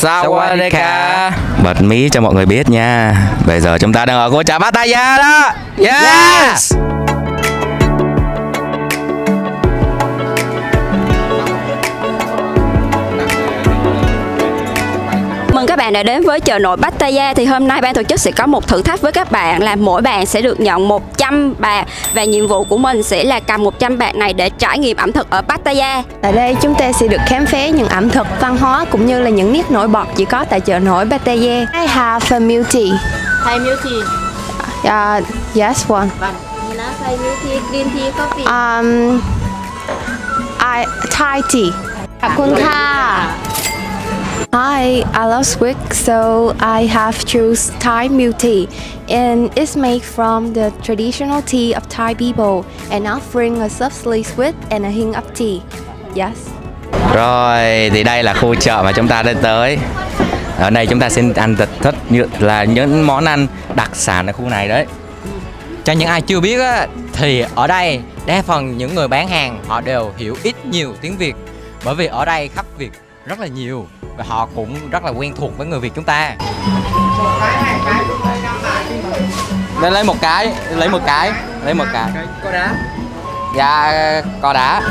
Sawadika. Bật mí cho mọi người biết nha. Bây giờ chúng ta đang ở ngôi trà Pattaya đó. Yes. Mừng các bạn đã đến với chợ nổi Pattaya. Thì hôm nay ban tổ chức sẽ có một thử thách với các bạn là mỗi bạn sẽ được nhận 100 bạc và nhiệm vụ của mình sẽ là cầm 100 bạc này để trải nghiệm ẩm thực ở Pattaya. Tại đây chúng ta sẽ được khám phá những ẩm thực, văn hóa cũng như là những nét nổi bật chỉ có tại chợ nổi Pattaya. I have a milk tea. Thai milk tea. Yes, one. Thai milk tea, green tea, coffee. Thai tea. Cảm ơn tha. Hi, I love squid, so I have choose Thai milk tea, and it's made from the traditional tea of Thai people, and offering a subtly sweet and a hint of tea. Yes. Rồi, thì đây là khu chợ mà chúng ta đã tới. Ở đây chúng ta sẽ ăn thất là những món ăn đặc sản ở khu này đấy. Cho những ai chưa biết á, thì ở đây đa phần những người bán hàng họ đều hiểu ít nhiều tiếng Việt, bởi vì ở đây khách Việt rất là nhiều. Và họ cũng rất là quen thuộc với người Việt chúng ta. Nên lấy một cái, lấy một cái. Có đá. Dạ, có đá.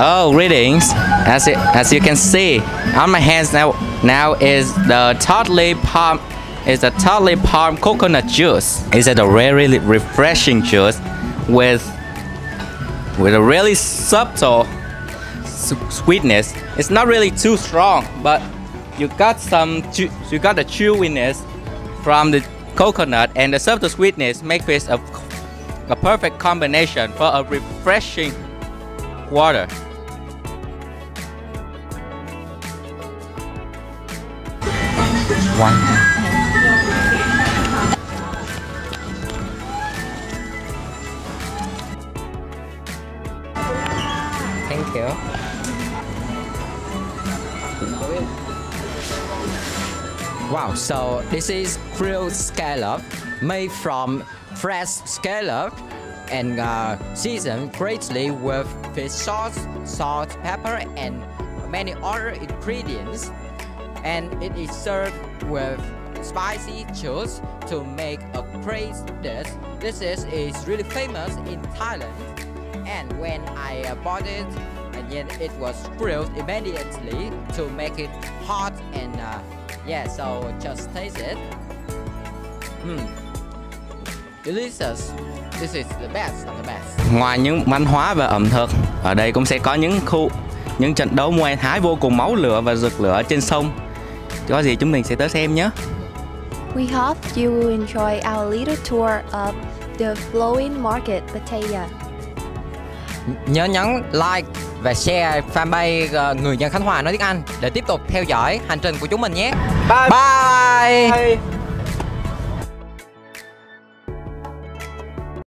Oh, greetings. As you can see, on my hands now is the totally palm coconut juice. It's a really refreshing juice with a really subtle sweetness. It's not really too strong, but you got the chewiness from the coconut and the subtle sweetness make this a perfect combination for a refreshing water. One. Thank you. Wow, so this is grilled scallop made from fresh scallop and seasoned greatly with fish sauce, salt, pepper, and many other ingredients. And it is served with spicy juice to make a great dish. This dish is really famous in Thailand. And when I bought it, and then it was grilled immediately to make it hot and yeah, so just taste it. Delicious. This is the best of the best. Ngoài những văn hóa và ẩm thực, ở đây cũng sẽ có những trận đấu Muay Thái vô cùng máu lửa và rực lửa trên sông. Có gì chúng mình sẽ tới xem nhé. We hope you will enjoy our little tour of the flowing market Pattaya. Nhớ nhấn like và share fanpage Người Dân Khánh Hòa Nói Tiếng Anh để tiếp tục theo dõi hành trình của chúng mình nhé. Bye bye.